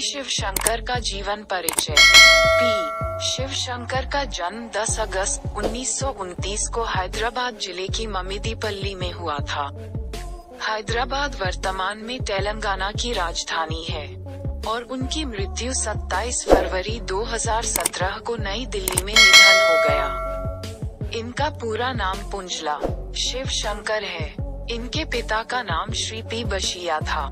P Shiv Shankar का जीवन परिचय। पी शिव शंकर का जन्म 10 अगस्त 1929 को हैदराबाद जिले की ममिदीपल्ली में हुआ था। हैदराबाद वर्तमान में तेलंगाना की राजधानी है और उनकी मृत्यु 27 फरवरी 2017 को नई दिल्ली में निधन हो गया। इनका पूरा नाम पुंजला शिव शंकर है। इनके पिता का नाम श्री पी बशिया था।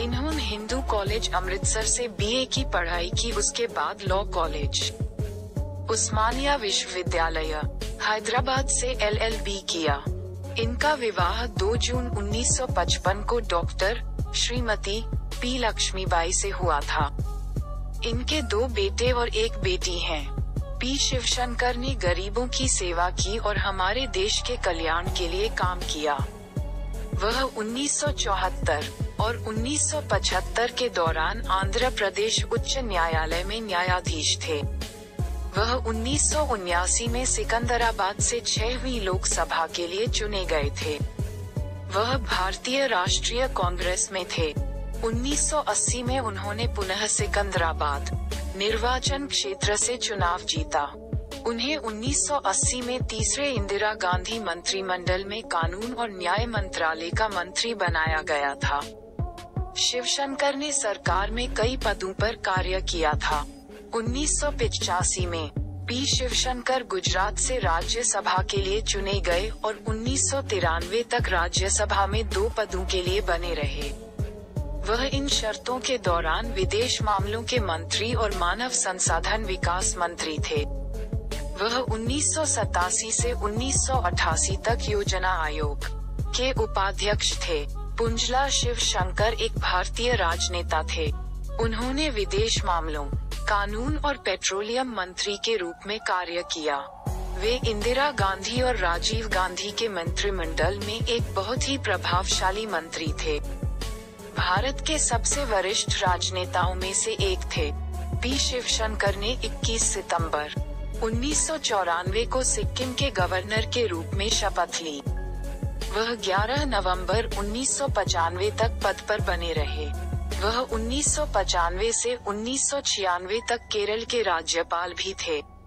इन्होंने हिंदू कॉलेज अमृतसर से बीए की पढ़ाई की। उसके बाद लॉ कॉलेज उस्मानिया विश्वविद्यालय हैदराबाद से एलएलबी किया। इनका विवाह 2 जून 1955 को डॉक्टर श्रीमती पी लक्ष्मीबाई से हुआ था। इनके 2 बेटे और 1 बेटी हैं। पी शिव शंकर ने गरीबों की सेवा की और हमारे देश के कल्याण के लिए काम किया। वह 1974 और 1975 के दौरान आंध्र प्रदेश उच्च न्यायालय में न्यायाधीश थे। वह 1979 में सिकंदराबाद से 6वीं लोकसभा के लिए चुने गए थे। वह भारतीय राष्ट्रीय कांग्रेस में थे। 1980 में उन्होंने पुनः सिकंदराबाद निर्वाचन क्षेत्र से चुनाव जीता। उन्हें 1980 में तीसरे इंदिरा गांधी मंत्रिमंडल में कानून और न्याय मंत्रालय का मंत्री बनाया गया था। शिवशंकर ने सरकार में कई पदों पर कार्य किया था। 1985 में पी शिवशंकर गुजरात से राज्यसभा के लिए चुने गए और 1993 तक राज्यसभा में 2 पदों के लिए बने रहे। वह इन शर्तों के दौरान विदेश मामलों के मंत्री और मानव संसाधन विकास मंत्री थे। वह 1987 से 1988 तक योजना आयोग के उपाध्यक्ष थे। पुंजला शिव शंकर एक भारतीय राजनेता थे। उन्होंने विदेश मामलों, कानून और पेट्रोलियम मंत्री के रूप में कार्य किया। वे इंदिरा गांधी और राजीव गांधी के मंत्रिमंडल में एक बहुत ही प्रभावशाली मंत्री थे। भारत के सबसे वरिष्ठ राजनेताओं में से एक थे। पी शिवशंकर ने 21 सितंबर 1994 को सिक्किम के गवर्नर के रूप में शपथ ली। वह 11 नवंबर 1995 तक पद पर बने रहे। वह 1995 से 1996 तक केरल के राज्यपाल भी थे।